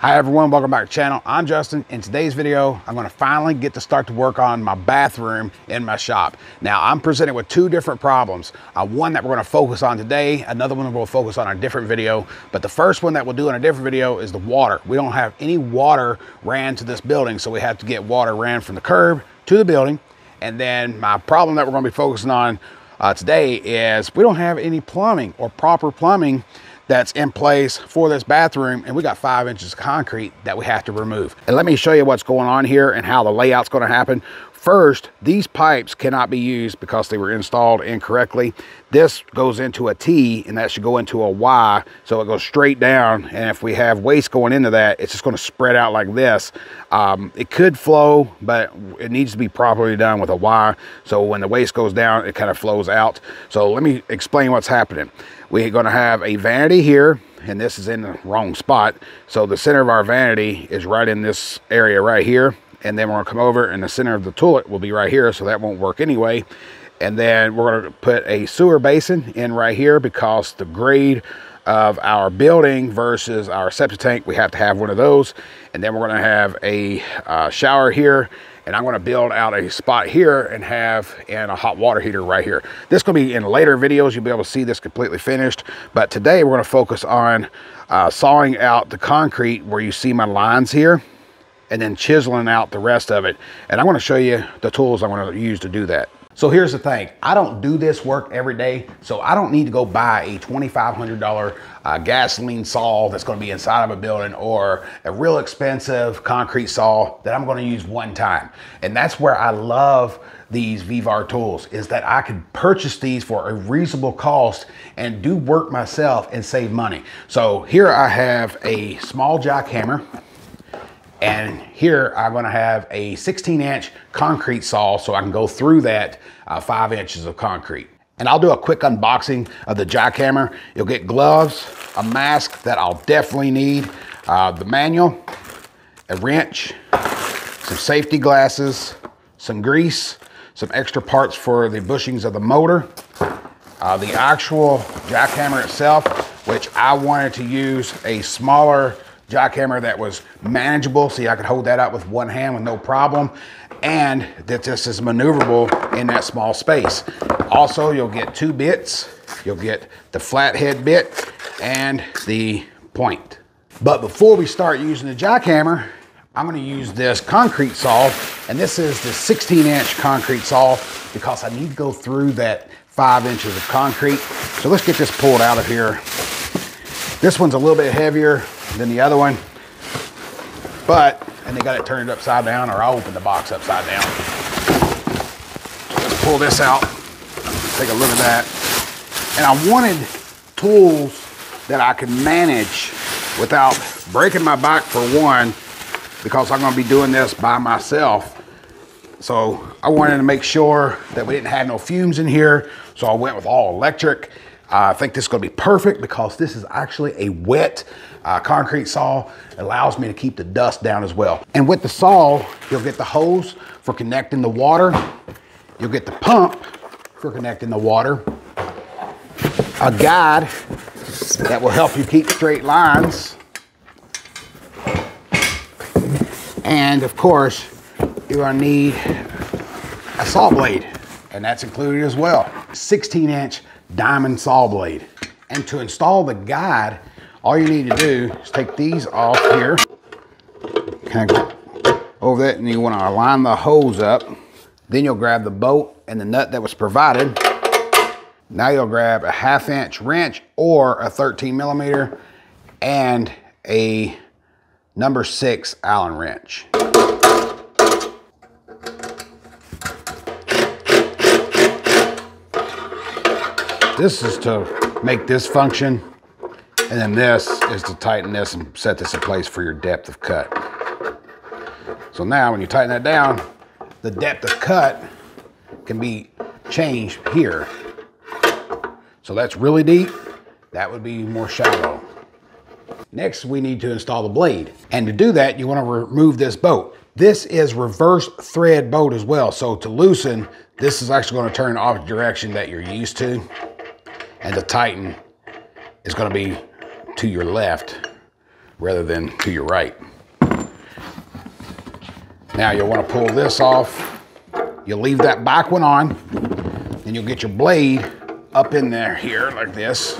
Hi everyone, welcome back to the channel. I'm Justin. In today's video, I'm gonna finally get to start to work on my bathroom in my shop. Now, I'm presented with two different problems. One that we're gonna focus on today, another one we'll focus on in a different video. But the first one that we'll do in a different video is the water. We don't have any water ran to this building, so we have to get water ran from the curb to the building. And then my problem that we're gonna be focusing on today is we don't have any plumbing or proper plumbing that's in place for this bathroom, and we got 5 inches of concrete that we have to remove. And let me show you what's going on here and how the layout's going to happen. First, these pipes cannot be used because they were installed incorrectly. This goes into a T, and that should go into a Y, so it goes straight down, and if we have waste going into that, it's just going to spread out like this. It could flow, but it needs to be properly done with a Y, so when the waste goes down, it kind of flows out. So let me explain what's happening. We're going to have a vanity here, and this is in the wrong spot, so the center of our vanity is right in this area right here. And then we're gonna come over, and the center of the toilet will be right here, so that won't work anyway. And then we're gonna put a sewer basin in right here because the grade of our building versus our septic tank, we have to have one of those. And then we're gonna have a shower here, and I'm gonna build out a spot here and have a hot water heater right here. This is gonna be in later videos, you'll be able to see this completely finished. But today we're gonna focus on sawing out the concrete where you see my lines here, and then chiseling out the rest of it. And I'm gonna show you the tools I'm gonna use to do that. So here's the thing, I don't do this work every day, so I don't need to go buy a $2,500 gasoline saw that's gonna be inside of a building, or a real expensive concrete saw that I'm gonna use one time. And that's where I love these Vevor tools, is that I could purchase these for a reasonable cost and do work myself and save money. So here I have a small jackhammer, and here I'm gonna have a 16-inch concrete saw, so I can go through that 5 inches of concrete. And I'll do a quick unboxing of the jackhammer. You'll get gloves, a mask that I'll definitely need, the manual, a wrench, some safety glasses, some grease, some extra parts for the bushings of the motor, the actual jackhammer itself, which I wanted to use a smaller jackhammer that was manageable. See, I could hold that up with one hand with no problem, and that this is maneuverable in that small space. Also, you'll get two bits. You'll get the flathead bit and the point. But before we start using the jackhammer, I'm gonna use this concrete saw, and this is the 16-inch concrete saw because I need to go through that 5 inches of concrete. So let's get this pulled out of here. This one's a little bit heavier than the other one, and they got it turned upside down, or I'll open the box upside down. Let's pull this out, take a look at that. And I wanted tools that I could manage without breaking my back, for one, because I'm gonna be doing this by myself. So I wanted to make sure that we didn't have no fumes in here, so I went with all electric. I think this is gonna be perfect because this is actually a wet concrete saw. It allows me to keep the dust down as well. And with the saw, you'll get the hose for connecting the water. You'll get the pump for connecting the water. A guide that will help you keep straight lines. And of course, you're gonna need a saw blade, and that's included as well. 16-inch diamond saw blade. And to install the guide, all you need to do is take these off here, kind of go over that, and you want to align the hose up. Then you'll grab the bolt and the nut that was provided. Now you'll grab a 1/2-inch wrench or a 13mm and a number 6 Allen wrench. This is to make this function, and then this is to tighten this and set this in place for your depth of cut. So now when you tighten that down, the depth of cut can be changed here. So that's really deep. That would be more shallow. Next, we need to install the blade. And to do that, you want to remove this bolt. This is reverse thread bolt as well. So to loosen, this is actually going to turn off the direction that you're used to. And the tighten is going to be to your left rather than to your right. Now you'll want to pull this off. You'll leave that back one on, and you'll get your blade up in there here like this.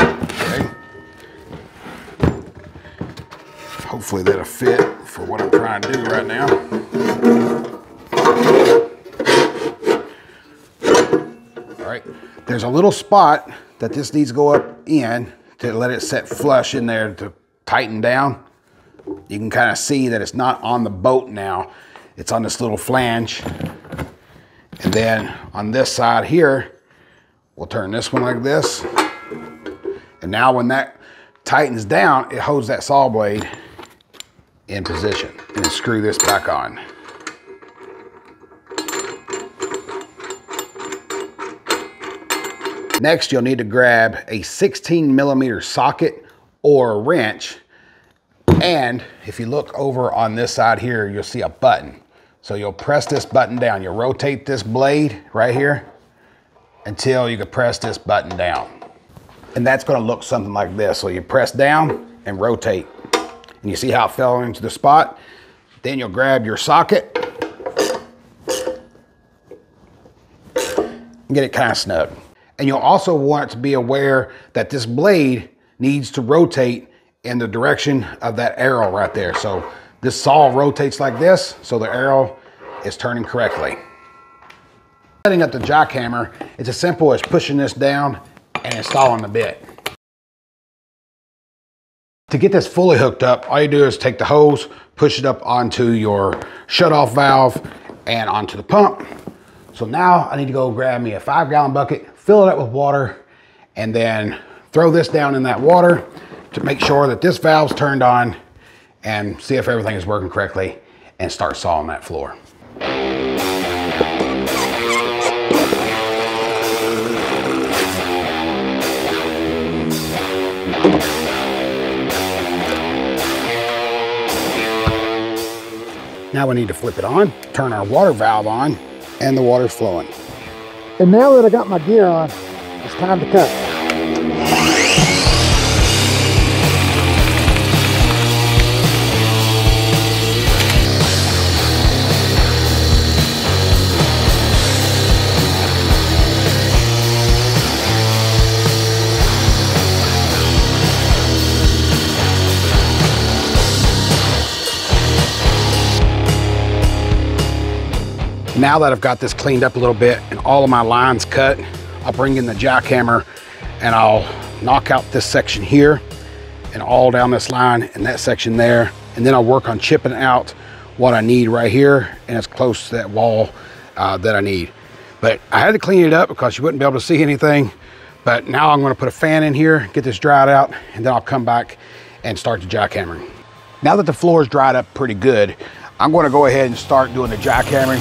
Okay. Hopefully that'll fit for what I'm trying to do right now. All right, there's a little spot that this needs to go up in to let it set flush in there to tighten down. You can kind of see that it's not on the bolt now. It's on this little flange. And then on this side here, we'll turn this one like this. And now when that tightens down, it holds that saw blade in position. And then screw this back on. Next, you'll need to grab a 16mm socket or a wrench. And if you look over on this side here, you'll see a button. So you'll press this button down. You'll rotate this blade right here until you can press this button down. And that's gonna look something like this. So you press down and rotate. And you see how it fell into the spot? Then you'll grab your socket and get it kind of snug. And you'll also want to be aware that this blade needs to rotate in the direction of that arrow right there. So this saw rotates like this, so the arrow is turning correctly. Setting up the jackhammer, it's as simple as pushing this down and installing the bit. To get this fully hooked up, all you do is take the hose, push it up onto your shutoff valve and onto the pump. So now I need to go grab me a 5-gallon bucket, fill it up with water, and then throw this down in that water to make sure that this valve's turned on and see if everything is working correctly and start sawing that floor. Now we need to flip it on, turn our water valve on, and the water's flowing. And now that I got my gear on, it's time to cut. Now that I've got this cleaned up a little bit and all of my lines cut, I'll bring in the jackhammer and I'll knock out this section here and all down this line and that section there. And then I'll work on chipping out what I need right here and as close to that wall that I need. But I had to clean it up because you wouldn't be able to see anything. But now I'm gonna put a fan in here, get this dried out, and then I'll come back and start the jackhammering. Now that the floor is dried up pretty good, I'm gonna go ahead and start doing the jackhammering.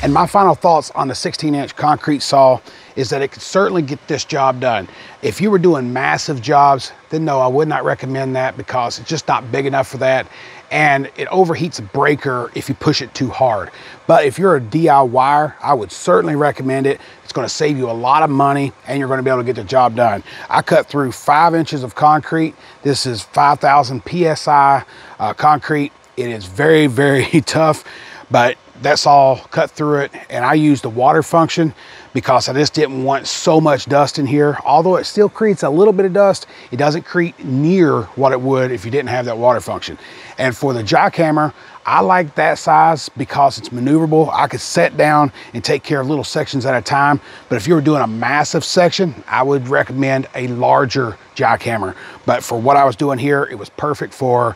And my final thoughts on the 16-inch concrete saw is that it could certainly get this job done. If you were doing massive jobs, then no, I would not recommend that because it's just not big enough for that. And it overheats a breaker if you push it too hard. But if you're a DIYer, I would certainly recommend it. It's gonna save you a lot of money and you're gonna be able to get the job done. I cut through 5 inches of concrete. This is 5,000 PSI concrete. It is very, very tough, but that saw cut through it, and I used the water function because I just didn't want so much dust in here. Although it still creates a little bit of dust, it doesn't create near what it would if you didn't have that water function. And for the jackhammer, I like that size because it's maneuverable. I could set down and take care of little sections at a time. But if you were doing a massive section, I would recommend a larger jackhammer. But for what I was doing here, it was perfect for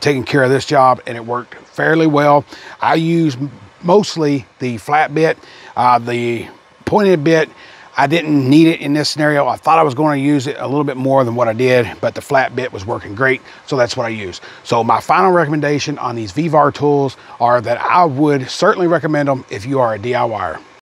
taking care of this job, and it worked fairly well. I use mostly the flat bit, the pointed bit. I didn't need it in this scenario. I thought I was going to use it a little bit more than what I did, but the flat bit was working great, so that's what I used. So my final recommendation on these Vevor tools are that I would certainly recommend them if you are a DIYer.